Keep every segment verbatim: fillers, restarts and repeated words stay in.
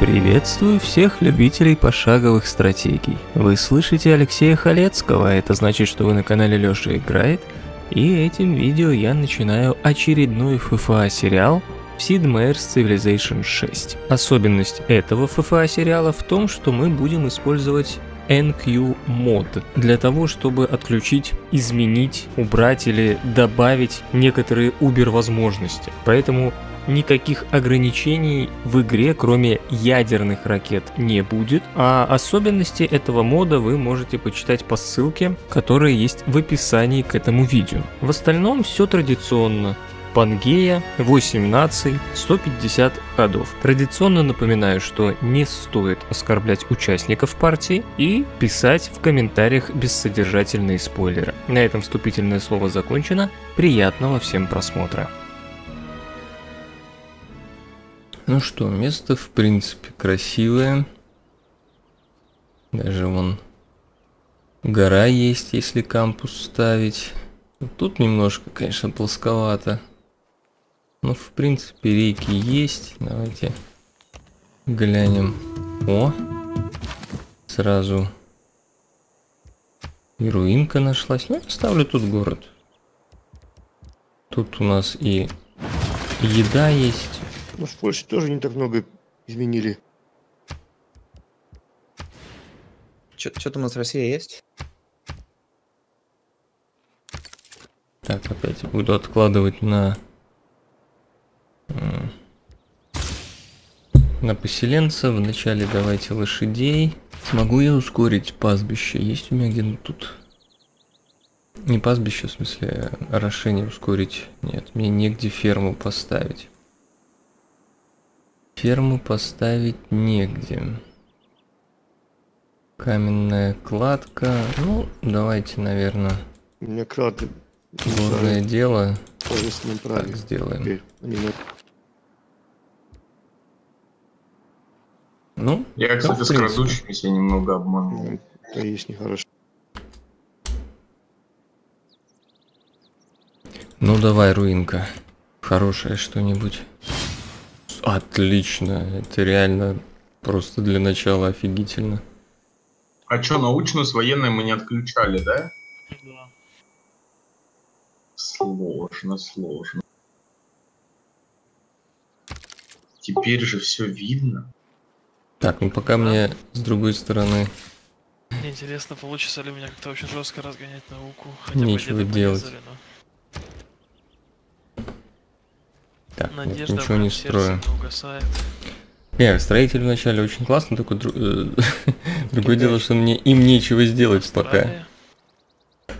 Приветствую всех любителей пошаговых стратегий. Вы слышите Алексея Халецкого, это значит, что вы на канале Лёша Играет, и этим видео я начинаю очередной эф эф а-сериал Sid Meier's Civilization шесть. Особенность этого эф эф а-сериала в том, что мы будем использовать эн кью мод для того, чтобы отключить, изменить, убрать или добавить некоторые убер-возможности. Поэтому никаких ограничений в игре, кроме ядерных ракет, не будет. А особенности этого мода вы можете почитать по ссылке, которая есть в описании к этому видео. В остальном все традиционно. Пангея, восемь наций, сто пятьдесят ходов. Традиционно напоминаю, что не стоит оскорблять участников партии и писать в комментариях бессодержательные спойлеры. На этом вступительное слово закончено. Приятного всем просмотра. Ну что, место в принципе красивое. Даже вон гора есть, если кампус ставить. Тут немножко, конечно, плосковато. Ну, в принципе, рейки есть. Давайте глянем. О! Сразу и руинка нашлась. Ну, ставлю тут город. Тут у нас и еда есть. Ну, в Польше тоже не так много изменили. Что-то у нас Россия есть? Так, опять буду откладывать на... на поселенца. Вначале давайте лошадей. Смогу я ускорить пастбище? Есть у меня где-нибудь тут? Не пастбище, в смысле, орошение ускорить. Нет, мне негде ферму поставить. Ферму поставить негде. Каменная кладка. Ну, давайте, наверное... У меня кладка. Главное дело, так сделаем. Теперь. Ну, я, кстати, да, с крадущимися немного обманул. Это есть нехорошо. Ну давай, руинка. Хорошее что-нибудь. Отлично. Это реально просто для начала офигительно. А что, научную с военной мы не отключали, да? Да. Сложно, сложно. Теперь же все видно. Так, ну пока да. Мне с другой стороны. Мне интересно, получится ли у меня как-то очень жестко разгонять науку. Хотя нечего делать. Порезали, но... Так, надежда, нет, ничего не строю. Не, строитель вначале очень классно, только дру... другое дело, что мне им нечего сделать. Австралия. Пока.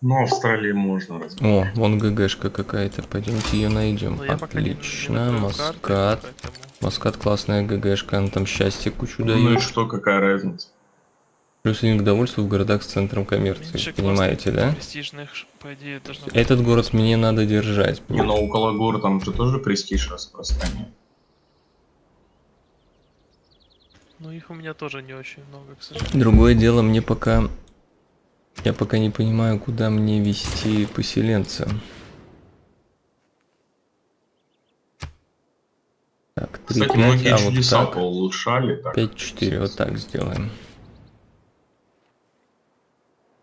Ну, Австралии можно разобрать. О, вон ГГшка какая-то. Пойдемте ее найдем. Отлично. Маскат. Маскат классная ГГшка. Она там счастье кучу дает. Ну и что, какая разница? Плюс один к довольству в городах с центром коммерции. Понимаете, да? Этот город мне надо держать. Не, но около гор там же тоже престиж распространяет. Ну их у меня тоже не очень много, к сожалению. Другое дело, мне пока... Я пока не понимаю, куда мне вести поселенца. Так, кстати, многие а чудеса вот так. Улучшали. пять-четыре, вот так сделаем.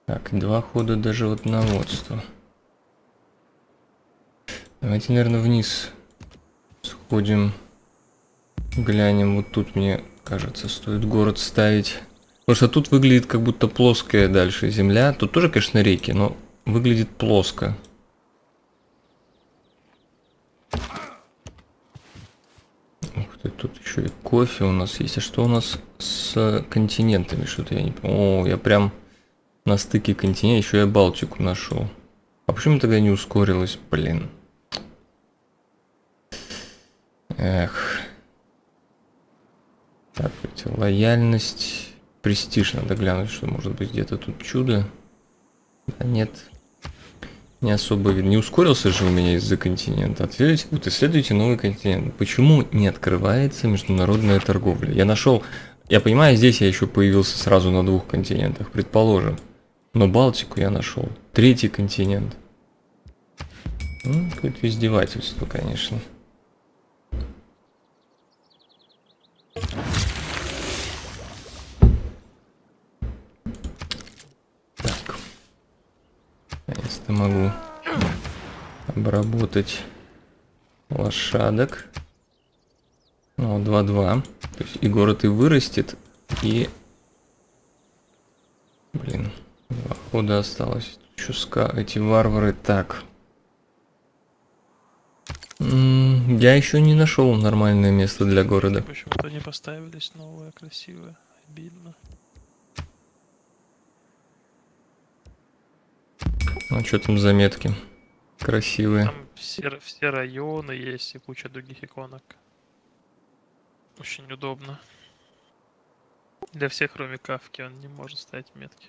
Так, два хода даже вот на водство. Давайте, наверное, вниз сходим. Глянем, вот тут, мне кажется, стоит город ставить. Потому что тут выглядит как будто плоская дальше земля. Тут тоже, конечно, реки, но выглядит плоско. Ух ты, тут еще и кофе у нас есть. А что у нас с континентами? Что-то я не помню. О, я прям на стыке континента. Еще я Балтику нашел. А почему тогда не ускорилось, блин? Эх. Так, лояльность... Престиж надо глянуть, что может быть где-то тут чудо. Да нет. Не особо видно. Не ускорился же у меня из-за континента. Ответьте, вот исследуйте новый континент. Почему не открывается международная торговля? Я нашел... Я понимаю, здесь я еще появился сразу на двух континентах, предположим. Но Балтику я нашел. Третий континент. Ну, какое-то издевательство, конечно. Так. Наконец-то могу обработать лошадок. Ну, два-два. То есть и город и вырастет, и... Блин, два хода осталось. Чуска, эти варвары. Так. М-м, я еще не нашел нормальное место для города. Почему-то не поставились новые, красивые. Обидно. А что там заметки? Красивые. Там все, все районы есть и куча других иконок. Очень удобно. Для всех, кроме Кафки, он не может ставить метки.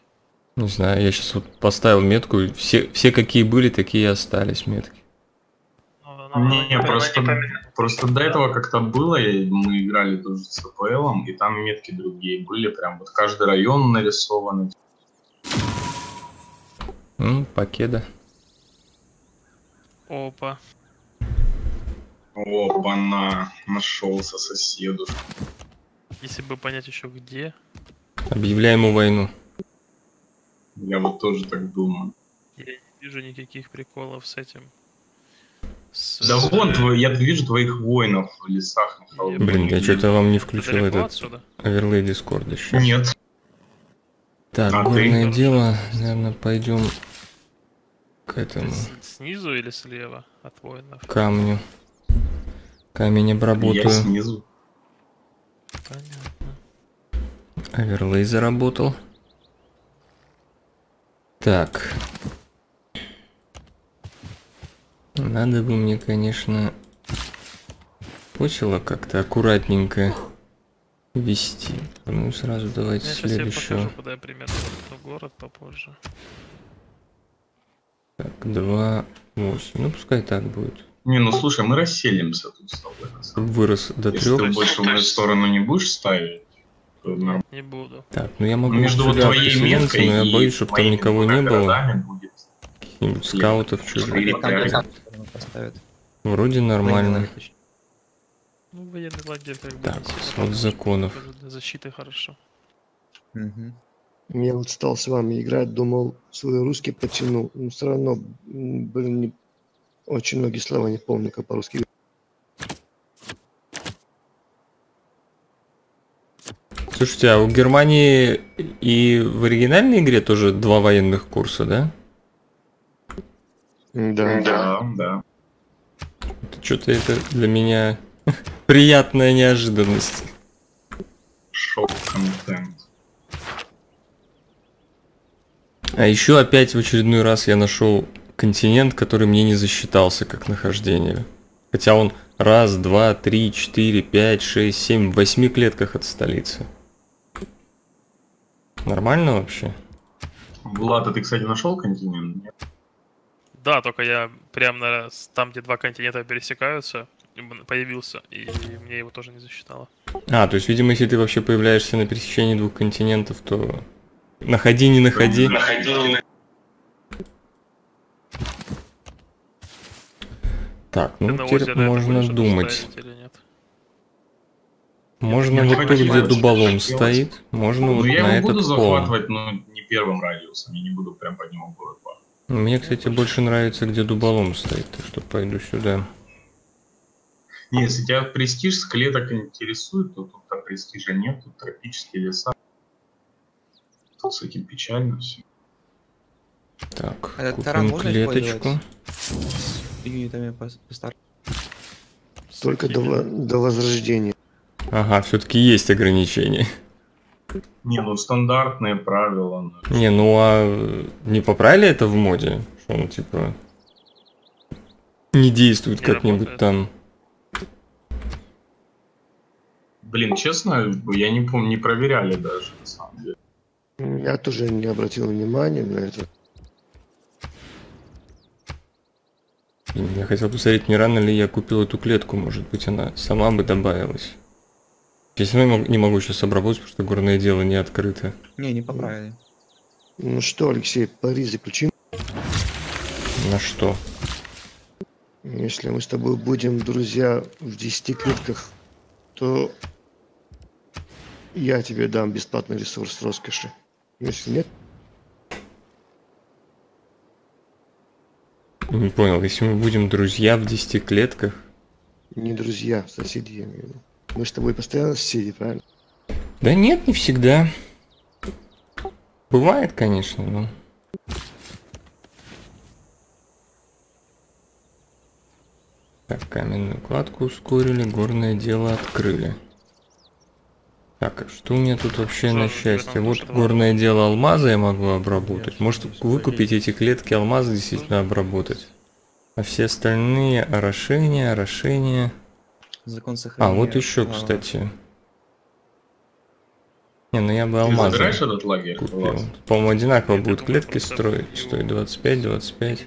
Не знаю, я сейчас вот поставил метку, и все, все какие были, такие и остались метки. Не, не, просто, просто до этого как-то было, и мы играли тоже с АПЛом, и там метки другие были, прям вот каждый район нарисованы. М, покеда. Опа. Опа-на, нашелся соседу. Если бы понять еще где. Объявляем ему войну. Я вот тоже так думаю. Я не вижу никаких приколов с этим. С... Да вон, твой, я вижу твоих воинов в лесах. Я Блин, я что-то вам не включил этот оверлей Дискорд еще. Нет. Так, а горное ты? дело, наверное, пойдем к этому. С снизу или слева от воинов? Камню. Камень обработаю. Я снизу. Понятно. Оверлей заработал. Так. Надо бы мне, конечно, почело как-то аккуратненько вести. Ну, сразу давайте я следующую. Я покажу, куда я примерно буду город попозже. Так, два, восемь. Ну, пускай так будет. Не, ну слушай, мы расселимся тут с тобой. Вырос до трех. Если ты больше в мою сторону не будешь ставить, то нормально. Не буду. Так, ну я могу... Между твоей меткой и... Но я боюсь, чтобы там никого не было. Каких-нибудь скаутов, чужих. Вроде нормально. Ну, военный лагерь как бы... Так, вот законов. Для защиты хорошо. Угу. Я вот стал с вами играть, думал, свой русский потянул. Но все равно, блин, не... Очень многие слова не помню, как по-русски. Слушайте, а у Германии и в оригинальной игре тоже два военных курса, да? Да, да, да. Что-то это для меня приятная неожиданность. Шок-контент. А еще опять в очередной раз я нашел... континент, который мне не засчитался как нахождение. Хотя он раз, два, три, четыре, пять, шесть, семь, в восьми клетках от столицы. Нормально вообще? Влад, а ты, кстати, нашел континент? Нет? Да, только я прямо там, где два континента пересекаются, появился, и мне его тоже не засчитало. А, то есть, видимо, если ты вообще появляешься на пересечении двух континентов, то находи, не находи. Находи, не находи. Так, ну теперь можно думать. Можно вот тут, где дуболом стоит, можно вот на этот пол. Я буду захватывать, но не первым радиусом, я не буду прям под него город бахать. Мне, кстати, больше нравится, где дуболом стоит, так что пойду сюда. Не, если тебя престиж с клеток интересует, то тут-то престижа нет, тут тропические леса. Тут с этим печально все. Так, купим клеточку. Только до, до возрождения. Ага, все-таки есть ограничения. Не, ну стандартные правила. Но... Не, ну а не поправили это в моде? Что он типа не действует как-нибудь там? Блин, честно, я не помню, не проверяли даже на самом деле. Я тоже не обратил внимания на это. Я хотел посмотреть, не рано ли я купил эту клетку, может быть она сама бы добавилась. Я все равно не могу сейчас обработать, потому что горное дело не открыто. Не, не поправили. Ну что, Алексей, пари заключим. На что? Если мы с тобой будем, друзья, в десяти клетках, то я тебе дам бесплатный ресурс роскоши. Если нет... Не понял, если мы будем друзья в десяти клетках... Не друзья, соседи, я имею в виду. Мы с тобой постоянно соседи, правильно? Да нет, не всегда. Бывает, конечно, но... Так, каменную кладку ускорили, горное дело открыли. Так, что у меня тут вообще что, на счастье? Вот что горное дело алмаза я могу обработать. Может, выкупить эти клетки алмаза, действительно обработать. А все остальные орошения, орошения... Закон сохранения. А, вот еще, кстати. Не, ну я бы алмазы купил. По-моему, одинаково я будут думаю, клетки строить. Стоит двадцать пять, двадцать пять. И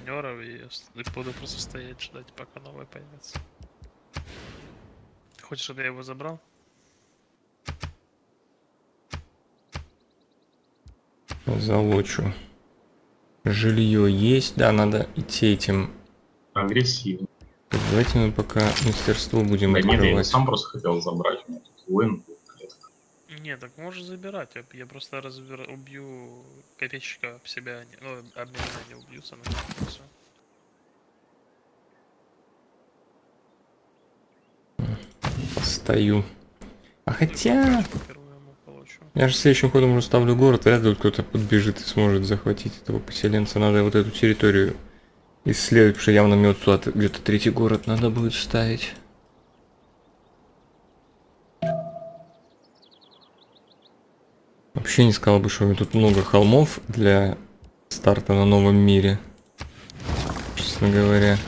буду просто стоять, ждать, пока новая появится. Хочешь, чтобы я его забрал? Залочу. Жилье есть, да, надо идти этим. Агрессивно. Так, давайте мы пока мастерство будем да открывать. Нет, я сам просто хотел забрать. Нет, так можешь забирать. Я, я просто разбер... убью копейщика об себя. Ну, об меня не убьются, но все. Стою. А хотя... Я же следующим ходом уже ставлю город, вряд ли кто-то подбежит и сможет захватить этого поселенца. Надо вот эту территорию исследовать, потому что явно мне вот сюда где-то третий город надо будет ставить. Вообще не сказал бы, что у меня тут много холмов для старта на новом мире, честно говоря.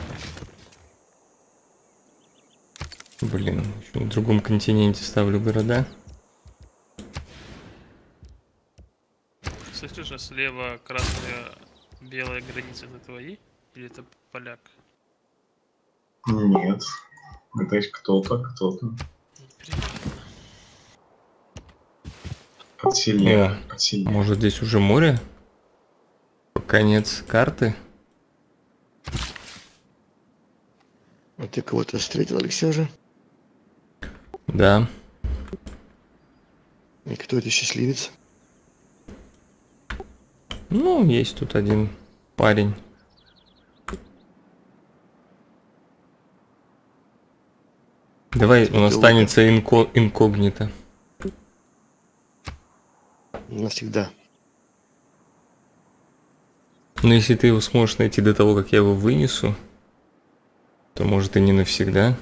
Блин, еще на другом континенте ставлю города. Кстати, же слева красная, белая граница — это твои? Или это поляк? Нет, это есть кто-то, кто-то. Подсильнее, подсильнее. Может, здесь уже море? Конец карты. А ты кого-то встретил, Алексей, уже? Да. И кто это счастливец? Ну, есть тут один парень. Давай, он останется инко... инкогнито. Навсегда. Но если ты его сможешь найти до того, как я его вынесу, то, может, и не навсегда.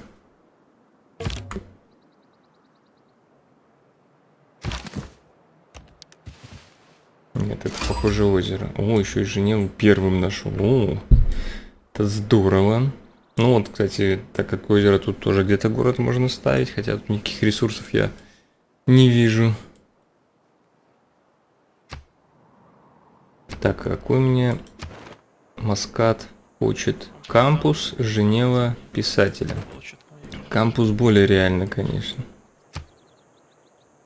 Нет, это, похоже, озеро. О, еще и Женеву первым нашел. О, это здорово. Ну вот, кстати, так как озеро, тут тоже где-то город можно ставить, хотя тут никаких ресурсов я не вижу. Так, какой мне Маскат хочет кампус, Женева писателя. Кампус более реально, конечно.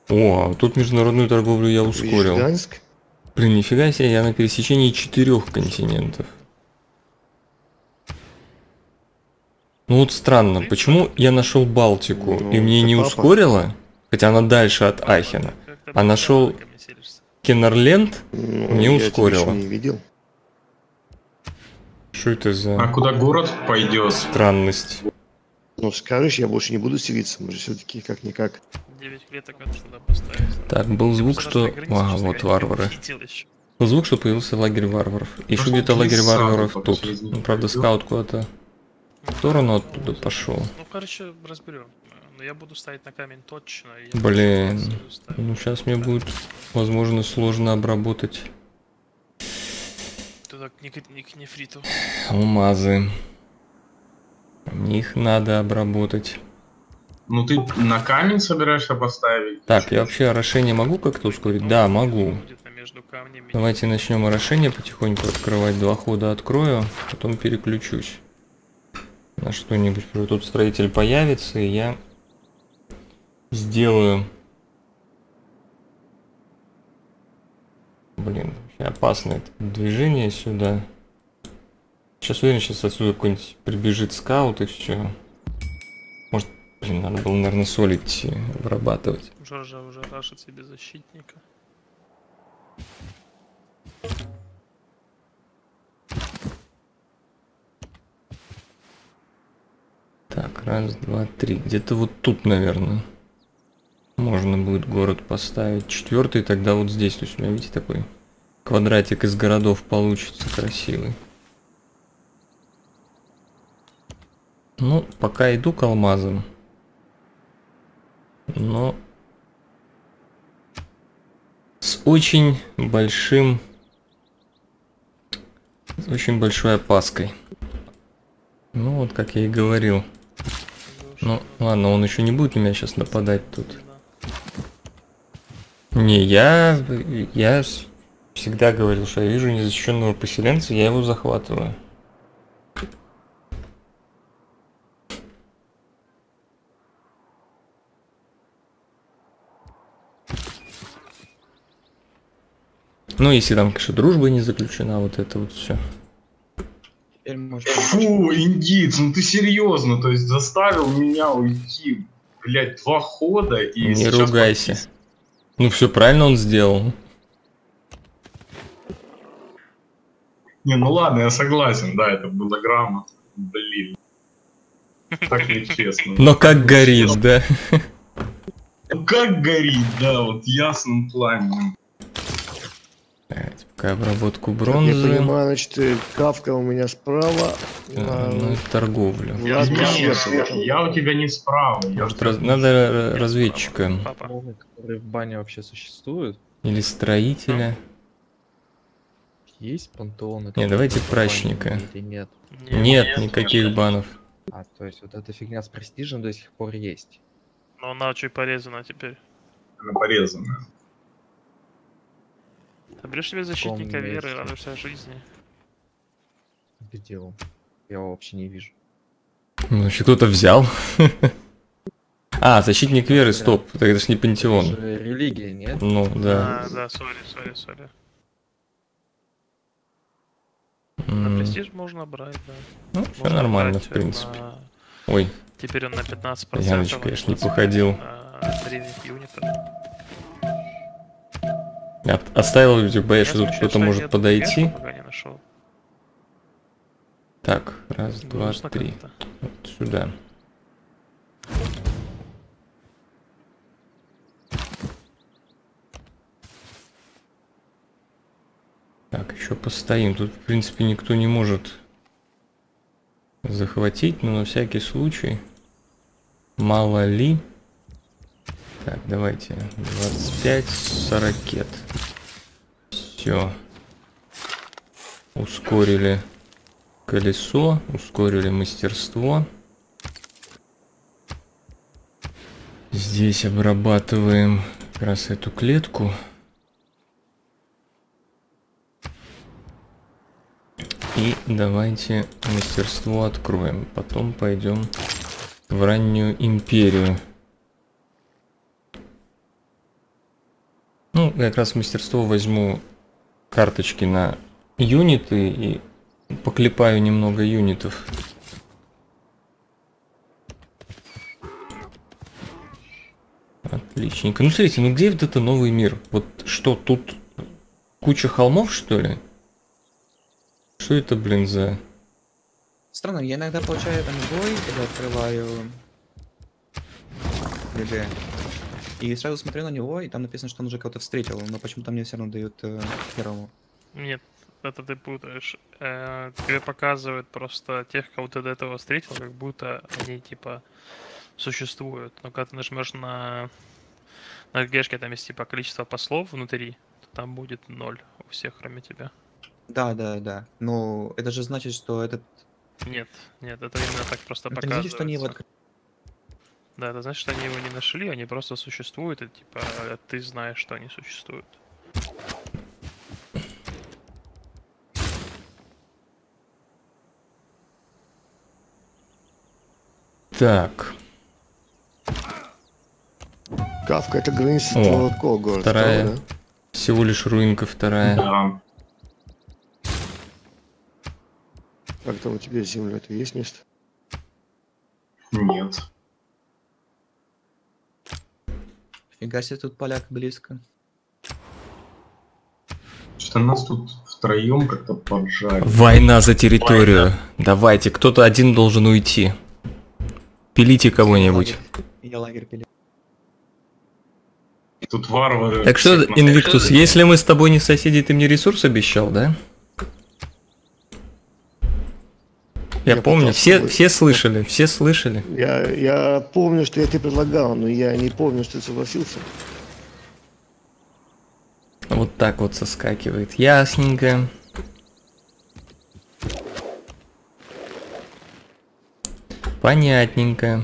О, тут международную торговлю я ускорил. Блин, нифига себе, я на пересечении четырех континентов. Ну вот странно, почему я нашел Балтику, ну, и мне не папа. ускорило, хотя она дальше от Ахена, а нашел Кеннерленд, ну, не ускорило. Не видел. Что это за... А куда город пойдет? Странность. Ну скажешь, я больше не буду селиться, мы же все-таки как-никак. девять клеток надо сюда поставить. Так, был звук, что... Ага, вот варвары. Был звук, что появился лагерь варваров. Еще где-то лагерь варваров тут. Ну, правда, скаут куда-то в сторону оттуда пошел. Ну, короче, разберем. Но я буду ставить на камень точно. Блин. Ну, сейчас мне будет, возможно, сложно обработать. Туда к нефриту. Алмазы. Их надо обработать. Ну ты на камень собираешься поставить? Так, я вообще орошение могу как-то ускорить? Ну, да, могу. Давайте начнем орошение потихоньку открывать. Два хода открою, потом переключусь на что-нибудь. Тут строитель появится, и я сделаю... Блин, вообще опасно это движение сюда. Сейчас уверен, сейчас отсюда какой-нибудь прибежит скаут и все. Может, блин, надо было, наверное, солить вырабатывать. Джорджа уже рашит себе защитника. Так, раз, два, три. Где-то вот тут, наверное, можно будет город поставить. Четвертый тогда вот здесь. То есть у меня, видите, такой квадратик из городов получится красивый. Ну, пока иду к алмазам. Но с очень большим, с очень большой опаской. Ну, вот как я и говорил. Ну, ладно, он еще не будет на меня сейчас нападать тут. Не, я... Я всегда говорил, что я вижу незащищенного поселенца, я его захватываю. Ну, если там, конечно, дружба не заключена, вот это вот все. Фу, индиец, ну ты серьезно, то есть заставил меня уйти, блять, два хода и... Не ругайся. Подпис... Ну все правильно он сделал. Не, ну ладно, я согласен, да, это было грамотно, блин. Так нечестно. Но как горит, да? Ну как горит, да, вот ясным пламенем. Пока обработку бронзы. Я понимаю, значит, Кафка у меня справа. А, ну и торговлю. Я, я, не, я у тебя не справа. Может, раз, надо разведчика. Которые в бане вообще существуют? Или строителя? Есть пантеоны? Не, давайте прачника. Нет? Нет, нет, никаких нет. банов. А, то есть вот эта фигня с престижем до сих пор есть. Но она чуть порезана теперь. Она порезана. Обрешь себе защитника веры, радуешься жизни. Где он? Я его вообще не вижу. Ну, еще кто-то взял. А, защитник веры, стоп. Это же не пантеон. Это же религия, нет? Ну, да. А, да, сори, сори, сори. На престиж можно брать, да. Ну, все нормально, в принципе. Ой. Теперь он на пятнадцать процентов. Яночка, я ж не походил. Оставил людей, боюсь, что тут кто-то может подойти. Так, раз, два, три. Вот сюда. Так, еще постоим. Тут, в принципе, никто не может захватить, но на всякий случай. Мало ли. Так, давайте двадцать пять ракет. Все. Ускорили колесо, ускорили мастерство. Здесь обрабатываем как раз эту клетку. И давайте мастерство откроем. Потом пойдем в раннюю империю. Ну, я как раз в мастерство возьму карточки на юниты и поклепаю немного юнитов. Отличненько. Ну, смотрите, ну где вот это новый мир? Вот что, тут куча холмов, что ли? Что это, блин, за... Странно, я иногда получаю там бой, когда открываю... ГГ. И сразу смотрю на него, и там написано, что он уже кого-то встретил, но почему-то мне все равно дают э, первому. Нет, это ты путаешь. Э, тебе показывают просто тех, кого ты до этого встретил, как будто они типа существуют. Но когда ты нажмешь на, на ГГшке, там есть типа количество послов внутри, то там будет ноль у всех, кроме тебя. Да, да, да. Ну, это же значит, что этот... Нет, нет, это именно так просто показывается. Что они его открыли. Да, это значит, что они его не нашли, они просто существуют, и типа ты знаешь, что они существуют. Так. Кафка, это граница твоего города. Вторая. Да? Всего лишь руинка вторая. Да. Так, там у тебя землю, это есть место? Нет. Фига себе, тут поляк близко. Что нас тут втроем как-то поджали. Война за территорию. Война. Давайте, кто-то один должен уйти. Пилите кого-нибудь. Тут варвары. Так что, Инвиктус, если мы с тобой не соседи, ты мне ресурс обещал, да? Я, я помню, все, все слышали, все слышали. Я, я помню, что я тебе предлагал, но я не помню, что ты согласился. Вот так вот соскакивает, ясненько. Понятненько.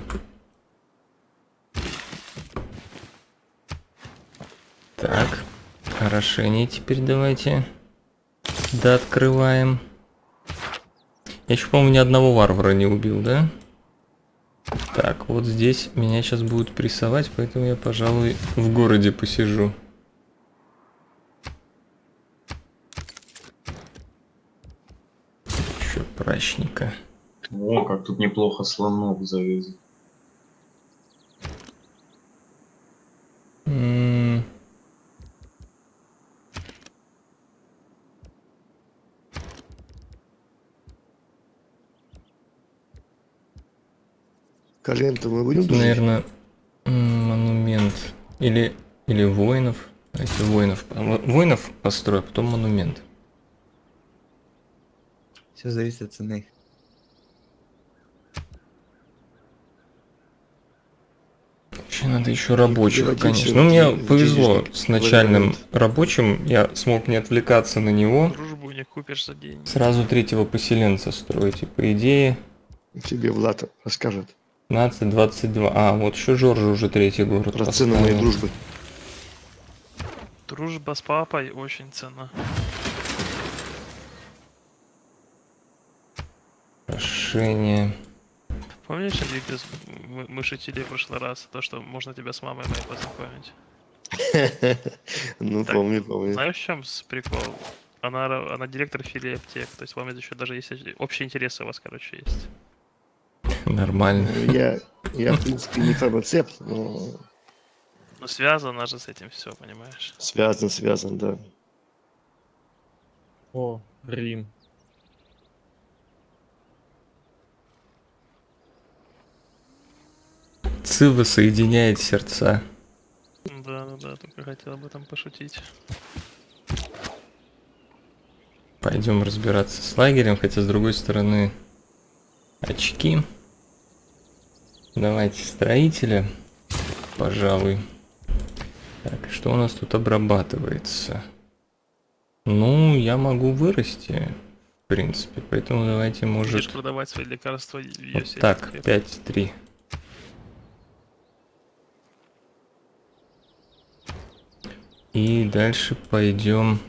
Так, хорошенько теперь давайте дооткрываем. Я еще, по-моему, ни одного варвара не убил, да? Так, вот здесь меня сейчас будут прессовать, поэтому я, пожалуй, в городе посижу. Еще прачника. О, как тут неплохо слонов завезли. М-м-м. Колен-то мы будем? Наверное, монумент. Или, или воинов. Если воинов. Воинов построю, а потом монумент. Все зависит от цены. Вообще надо еще рабочего, конечно. Ну, мне повезло с начальным рабочим. Я смог не отвлекаться на него. Дружбу не купишь за деньги. Сразу третьего поселенца строить. И по идее... Тебе Влад расскажет. пятнадцать, двадцать два. А, вот еще Джордж уже третий город. Про цену моей дружбы. Дружба с папой очень цена. Прошение. Помнишь, Инвиктус, мы, мы шутили в прошлый раз, то, что можно тебя с мамой моей познакомить? Ну, помню, помню. Знаешь, в чем прикол? Она, она директор филии аптек, то есть вам еще даже есть общие интересы у вас, короче, есть. Нормально. Я, я, в принципе, не фармацепт, но... Ну, связано же с этим все, понимаешь? Связан, связан, да. О, Рим. Цива соединяет сердца. Да, да, да, только хотел об этом пошутить. Пойдем разбираться с лагерем, хотя, с другой стороны, очки. Давайте строителя, пожалуй. Так, что у нас тут обрабатывается? Ну, я могу вырасти, в принципе, поэтому давайте, может... Будешь продавать свои лекарства. Вот так, пять-три. И дальше пойдем...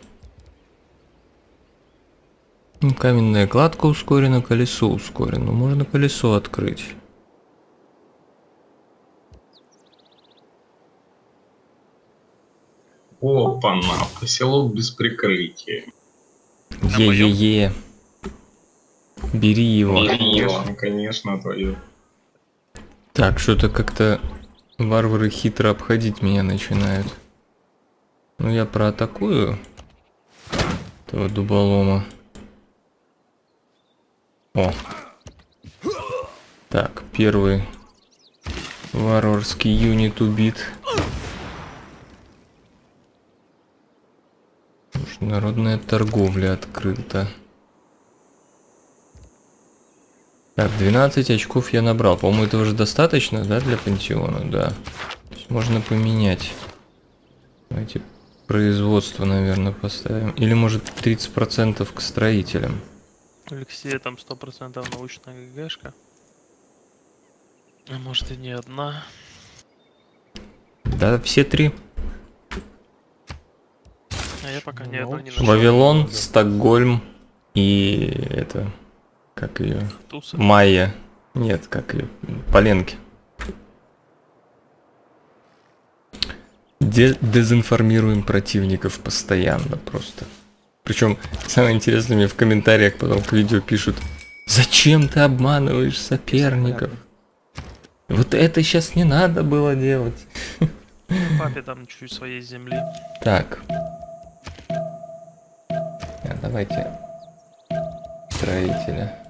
Каменная кладка ускорена, колесо ускорено. Можно колесо открыть. Опа-на, поселок без прикрытия. Е-е-е. Бери его. Бери его, конечно, твое. Так, что-то как-то варвары хитро обходить меня начинают. Ну, я проатакую этого дуболома. О. Так, первый варварский юнит убит. Международная торговля открыта. Так, двенадцать очков я набрал. По-моему, этого уже достаточно, да, для пантеона, да. Можно поменять. Давайте производство, наверное, поставим. Или, может, тридцать процентов к строителям. Алексей, там сто процентов научная ГГшка. А может и не одна. Да, все три. А я пока ни одну не нашел. Вавилон, Стокгольм и это... Как ее? Тусы. Майя. Нет, как ее? Поленки. Де дезинформируем противников постоянно просто. Причем, самое интересное, мне в комментариях потом к видео пишут: Зачем ты обманываешь соперников? Вот это сейчас не надо было делать. Папе там чуть своей земли. Так. А, давайте строителя.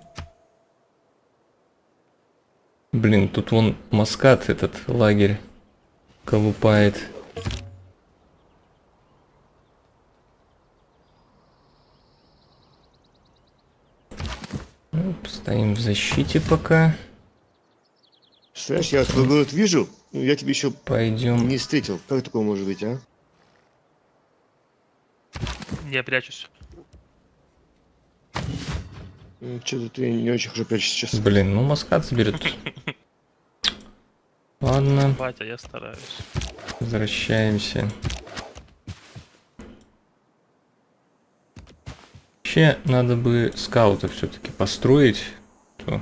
Блин, тут вон Маскат этот лагерь колупает. Стоим в защите пока. Знаешь, я твой город вижу, но я тебя еще пойдем не встретил. Как такое может быть, а? Я прячусь. Что-то ты не очень хорошо прячешься сейчас. Блин, ну Маскат соберет. Ладно. Батя, я стараюсь. Возвращаемся. Вообще надо бы скаута все-таки построить. То...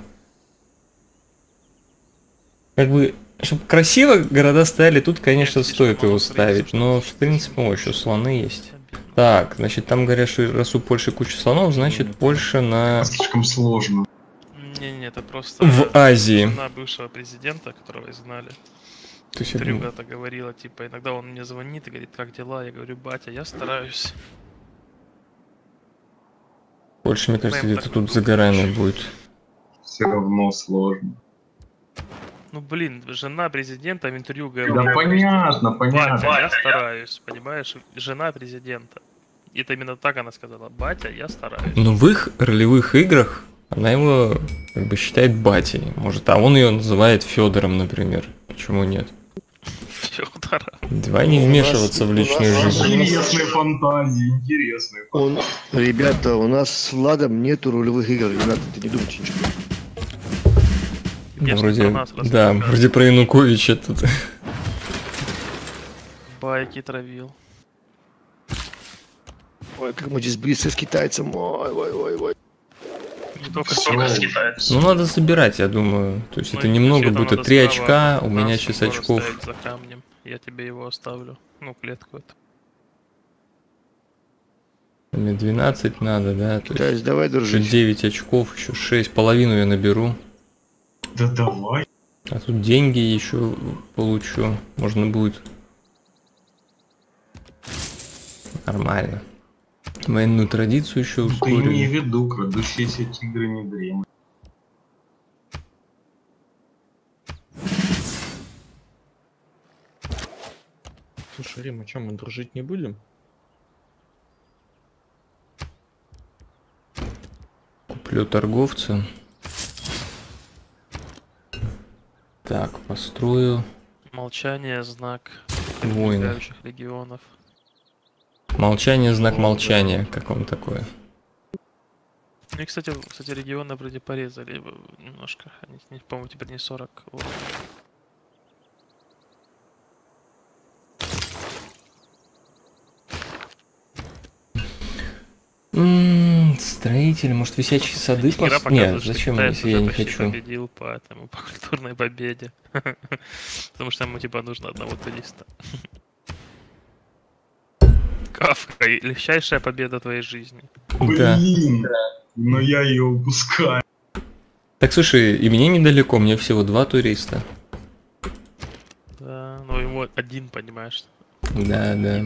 Как бы, чтобы красиво города стояли, тут, конечно, стоит его ставить. Но, в принципе, о, еще слоны есть. Так, значит, там говорят, что раз у Польши куча слонов, значит, Польша на... Слишком сложно. Не-не, это просто... В Азии. Жена бывшего президента, которого изгнали. Трюга-то говорила, типа, иногда он мне звонит и говорит, как дела? Я говорю, батя, я стараюсь. Польша, мне кажется, где-то тут за горами будет. Все равно сложно. Ну, блин, жена президента в интервью говорила... Да понятно, понятно. Батя, я стараюсь, понимаешь? Жена президента. И это именно так она сказала. Батя, я стараюсь. Но в их ролевых играх она его как бы считает батей. Может, а он ее называет Федором, например. Почему нет? Федора. Давай не вмешиваться в личную жизнь. Интересные фантазии, интересные фантазии. Он... Ребята, у нас с Владом нету ролевых игр. Ребята, ты не думаешь ничего. Ну, вроде, да, вроде про Януковича тут. Байки травил. Ой, как мы здесь близко с китайцем. Ой, ой, ой, ой. Не только с китайцем. Ну надо собирать, я думаю. То есть ну, это немного будет. три очка, у меня шесть очков. За камнем. Я тебе его оставлю. Ну, клетку это. Мне двенадцать надо, да? То есть, давай, дружище. Еще девять очков, еще шесть. Половину я наберу. Да давай. А тут деньги еще получу. Можно будет. Нормально. Военную традицию еще ускорю. Ты не веду, крадущиеся тигры не дремлют. Слушай, Рим, а чем мы дружить не будем? Куплю торговца. Так, построю. Молчание, знак прилегающих регионов. Молчание, знак О, молчания, да. Как вам такое? И, кстати, кстати, регионы вроде порезали немножко. Они, по-моему, теперь не сорок. Вот. Ммм, строитель, может, висячие сады поставить? Нет, зачем, если я не хочу? Я победил по этому, по культурной победе. Потому что ему, типа, нужно одного туриста. Кафка, легчайшая победа твоей жизни. Блин, но я ее упускаю. Так, слушай, и мне недалеко, мне всего два туриста. Да, но ему один, понимаешь? Да, да.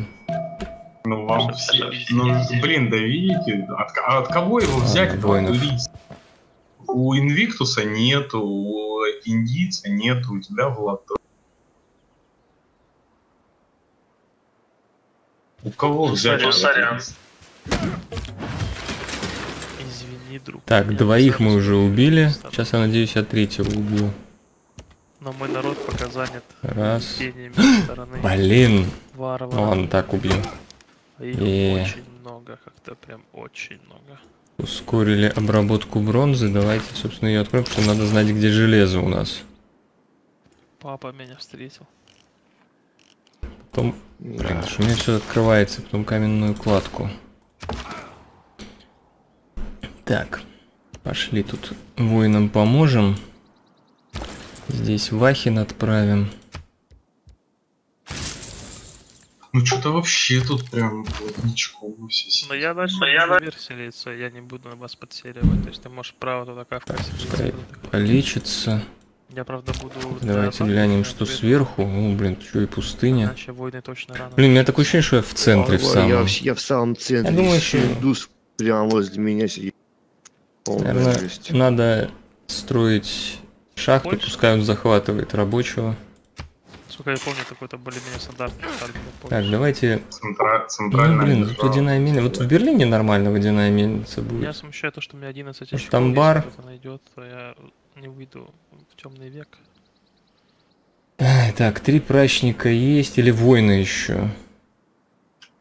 Ну вам это все, все. Ну, блин, да видите, от, от кого его взять, этого туриста? У Инвиктуса нету, у индийца нету, у тебя Влад. У кого взять? Сорян. Извини, друг. Так, двоих мы уже убили. Сейчас я надеюсь, я третьего убью. Но мой народ пока занят. Раз. Блин. Ладно, так убью. И... очень много, как-то прям очень много. Ускорили обработку бронзы, давайте, собственно, ее откроем, потому что надо знать, где железо у нас. Папа меня встретил. Потом, да. Блин, что у меня все открывается, потом каменную кладку. Так, пошли тут воинам поможем. Здесь Вахин отправим. Ну что-то вообще тут прям ничком все сидят. Но я дальше наверх селиться, я не буду на вас подселивать. То есть ты можешь право туда Кафка селиться. Лечится. Я правда буду... Давайте глянем, что сверху. Ну, блин, что и пустыня. Иначе войны точно рано. Блин, у меня такое ощущение, что я в центре, в самом. Я вообще я в самом центре. Я думаю, что... Индус прямо возле меня сидит. Наверное, надо строить шахты, Польша? Пускай он захватывает рабочего. Сколько я помню, какой-то более-менее стандартный. Так, давайте... Центра... Центральная. Ну, блин, тут водяная мельница. Да. Вот в Берлине нормально водяная мельница будет. Меня смущает то, что у меня одиннадцать очков. Там бар. Если найдет, то я не выйду в темный век. Так, три прачника есть или войны еще?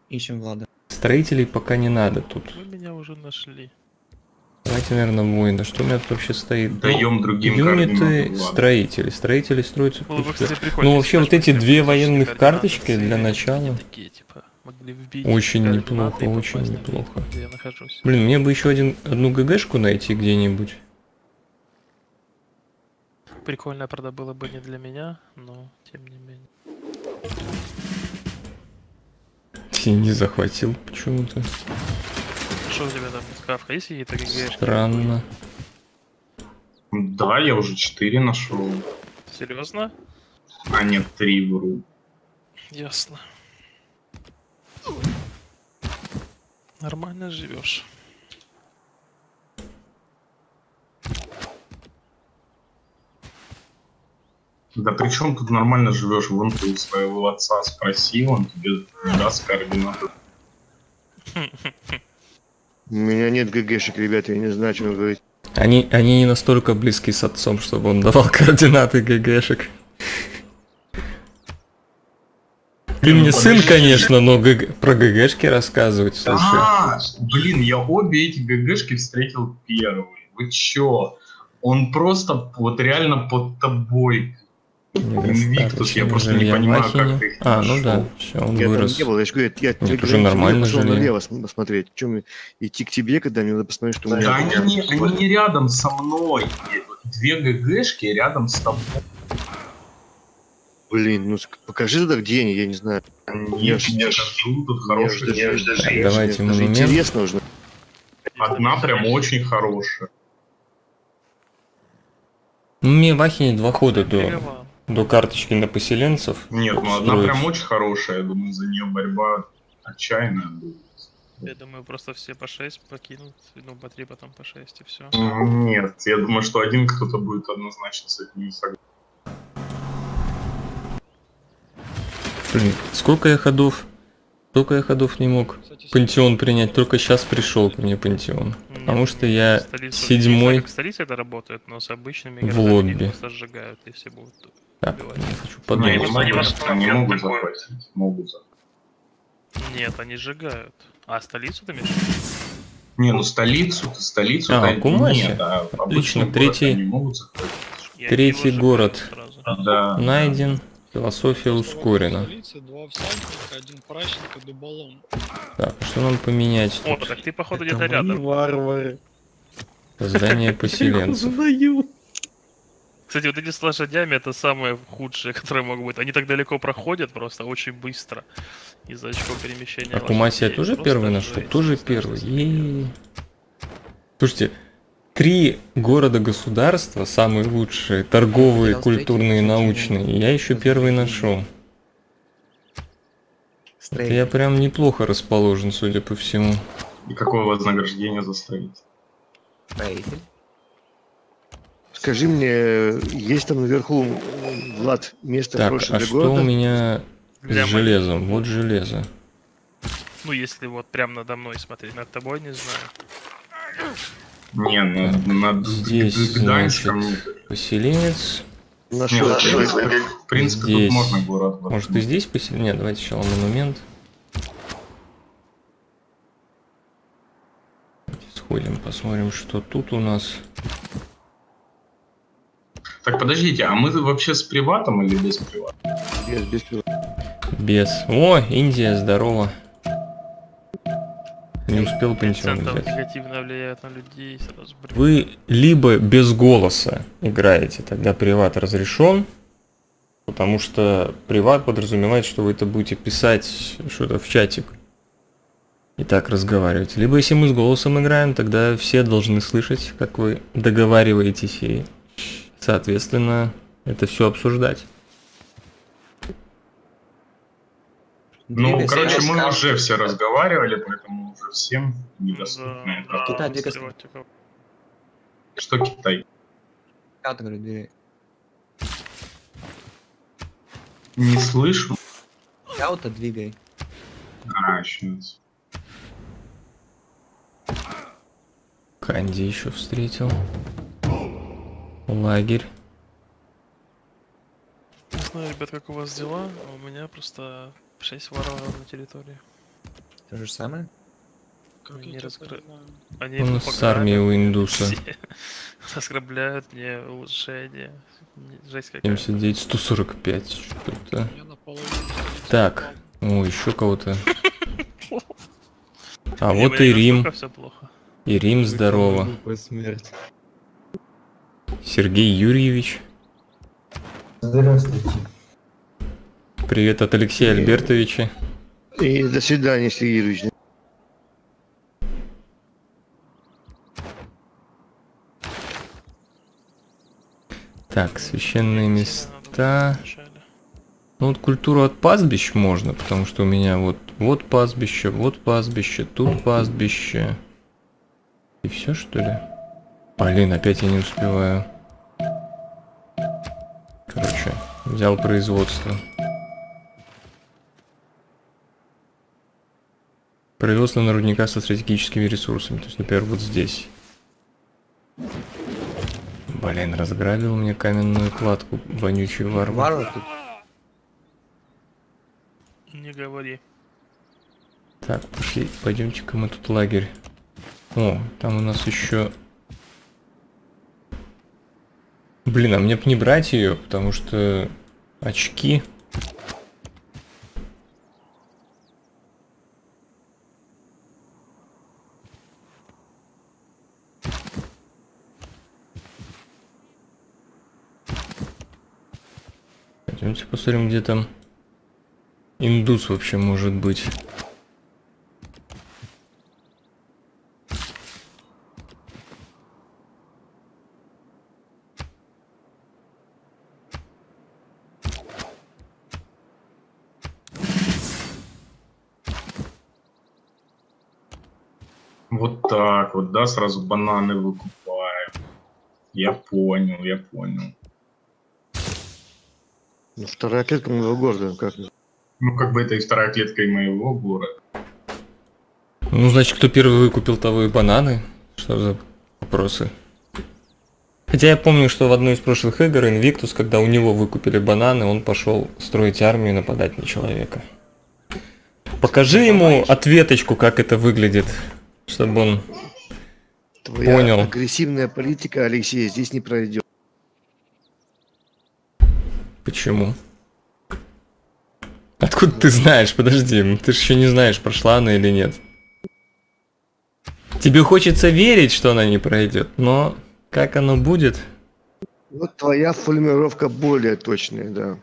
Ищем Влада. Строителей пока не надо тут. Вы меня уже нашли. Давайте, наверное, воина. Что у меня тут вообще стоит? Даем другим юниты, строители. Строители строятся. Ну, ну вообще вот эти две военных карточки для начала. Такие, типа, очень неплохо, очень неплохо. Блин, мне бы еще один, одну ГГшку найти где-нибудь. Прикольно, правда, было бы не для меня, но тем не менее. Я не захватил почему-то. Что у тебя там Кафка? Есть какие-то ГГшки? Странно. Да, я уже четыре нашел. Серьезно? А нет, три вру. Ясно. Нормально живешь. Да при чем тут нормально живешь? Вон ты у своего отца спроси, он тебе даст координаты. У меня нет ГГшек, ребята, я не знаю, о чем говорить. Они, они не настолько близки с отцом, чтобы он давал координаты ГГшек. Ты мне сын, конечно, но ГГ... про ГГшки рассказывать, слушай. А, блин, я обе эти ГГшки встретил первый. Вы чё? Он просто вот реально под тобой. Инвиктус, я просто не понимаю, как ты их нашел. А, ну да, все, он вырос. Я уже нормально жил. Я налево смотреть, чем идти к тебе, когда мне надо посмотреть, что у меня... Да они не рядом со мной. Две ГГшки рядом с тобой. Блин, ну покажи тогда, где они, я не знаю. Я же жду, тут хорошие. Давайте монумент. Интересно уже. Одна прям очень хорошая. Ну, мне в Ахине два хода до, до карточки на поселенцев. Нет, ну одна строить. Прям очень хорошая, я думаю, за нее борьба отчаянная будет. Я думаю, просто все по шесть покинут, ну по три, потом по шесть и все. Нет, я думаю, что один кто-то будет однозначно с этим не согласен. Блин, сколько я ходов? Только я ходов не мог пантеон принять, только сейчас пришел ко мне пантеон. Нет, потому что я столицу, седьмой... Как столица это работает, но с обычными в лобби. Просто сжигают, если будут так, я хочу подумать. Нет, они не могут захватить. Могут захватить. Нет, они сжигают. А столицу ты мешаешь? Не, ну столицу, столицу... А, Кумасси? Нет, а отлично, третий... Могут третий город да. Найден. Философия ускорена. Так, что нам поменять? О, тут? Так ты походу где-то рядом. Варвары. Здание поселенцев. Кстати, вот эти с лошадями это самые худшие, которые могут быть. Они так далеко проходят просто очень быстро из-за очков перемещения. А Кумасси тоже первый наш? Тоже первый. Слушайте. Три города-государства, самые лучшие, торговые, культурные, научные, я еще первый нашел. Это я прям неплохо расположен, судя по всему. И какое вознаграждение заставить? Скажи мне, есть там наверху, Влад, место хорошее для города? Так, а что у меня с железом? Вот железо. Ну, если вот прям надо мной смотреть, над тобой не знаю. Не, ну надо здесь значит, поселенец. Нашел. В принципе, здесь. Тут можно город. Может и здесь поселенец? Нет, давайте сначала монумент. Сходим, посмотрим, что тут у нас. Так, подождите, а мы вообще с приватом или без привата? Без, без привата. Без. О, Индия, здорово. Не успел пенсион взять. Негативно влияет на людей, сразу... Вы либо без голоса играете, тогда приват разрешен. потому что приват подразумевает, что вы это будете писать что-то в чатик и так разговаривать. Либо если мы с голосом играем, тогда все должны слышать, как вы договариваетесь, и, соответственно, это все обсуждать. Ну, короче, мы уже все разговаривали, поэтому уже всем недоступно. Да, Китай, где Китай? Что Китай? Кадры дверей. Не слышу. Каута двигай. А, сейчас. Канди еще встретил. Лагерь. Не знаю, ребят, как у вас дела, а у меня просто... шесть воров на территории. То же самое? Они, разгр... Они ну, с армией у индуса. Разграбляют мне улучшение. Жесть какая-то. семьдесят девять, сто сорок пять. Что-то. Так. О, еще кого-то. А вот и Рим. И Рим здорово. Сергей Юрьевич. Здравствуйте. Привет от Алексея Альбертовича. И до свидания, Сергей Юрьевич. Так, священные места. Ну вот культуру от пастбищ можно, потому что у меня вот вот пастбище, вот пастбище, тут пастбище. И все, что ли? Блин, опять я не успеваю. Короче, взял производство. Производство народника со стратегическими ресурсами. То есть, например, вот здесь. Блин, разграбил мне каменную кладку, вонючий варвар. Не говори. Так, пошли, пойдемте-ка мы тут лагерь. О, там у нас еще... Блин, а мне б не брать ее, потому что очки... Давайте посмотрим, где там индус вообще может быть. Вот так вот, да, сразу бананы выкупаем. Я понял, я понял. Ну, вторая клетка моего города, как? Ну, как бы это и вторая клетка и моего города. Ну, значит, кто первый выкупил, того и бананы. Что за вопросы? Хотя я помню, что в одной из прошлых игр Инвиктус, когда у него выкупили бананы, он пошел строить армию и нападать на человека. Покажи ему ответочку, как это выглядит, чтобы он Твоя понял. Агрессивная политика, Алексей, здесь не пройдет. Почему? Откуда ты знаешь? Подожди, ты же еще не знаешь, прошла она или нет. Тебе хочется верить, что она не пройдет, но как оно будет? Вот твоя формулировка более точная, да.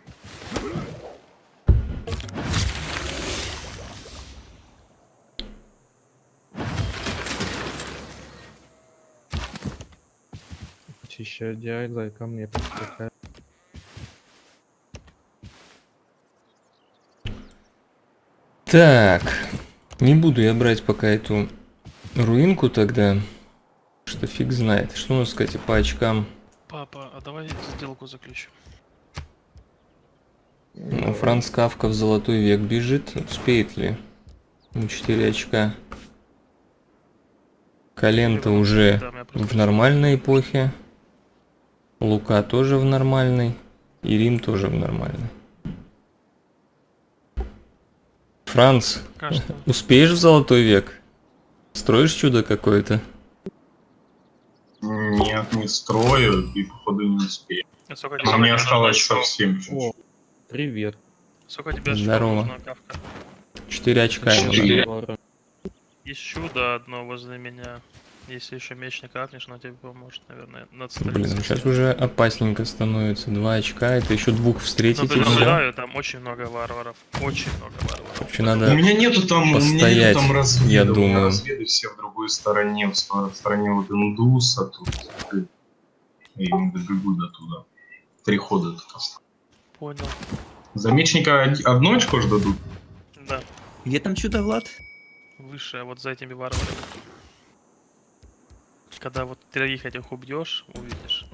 Еще делай, дай ко мне подстрекай. Так, не буду я брать пока эту руинку тогда, что фиг знает. Что у нас, кстати, по очкам? Папа, а давай сделку заключим. Ну, Франц Кафка в золотой век бежит, успеет ли? Ну, четыре очка. Калента уже в нормальной эпохе. Лука тоже в нормальной. И Рим тоже в нормальной. Франц, кажется, успеешь в золотой век? Строишь чудо какое-то? Нет, не строю и походу не успею. А мне осталось совсем чуть-чуть. Привет. Сколько тебя здорово. Четыре очка. Ищу чудо одно возле меня. Если еще меч не капнешь, но тебе поможет, наверное, на цитадель. Блин, сейчас уже опасненько становится. Два очка, это еще двух встретить нельзя. Ну, да, там очень много варваров. Очень много варваров. Вообще, надо у меня нету там постоять, у меня нету там разведу. Я думаю. У меня разведу все в другой стороне, в стороне вот индуса. Тут я не добегу до туда. Три хода тут осталось. Понял. За мечника одно очко ж дадут? Да. Где там чудо, Влад? Выше, вот за этими варварами. Когда вот троих этих убьешь, увидишь.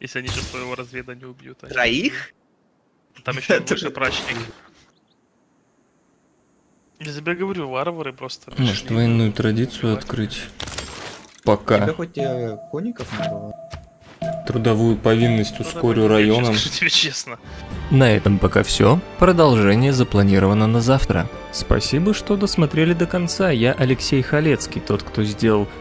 Если они сейчас своего разведа не убьют. Троих? Там еще выше прачник. Я тебе говорю, варвары просто... Может, военную традицию открыть? Пока. Тебе хоть коников не было? Трудовую повинность ускорю районом. На этом пока все. Продолжение запланировано на завтра. Спасибо, что досмотрели до конца. Я Алексей Халецкий, тот, кто сделал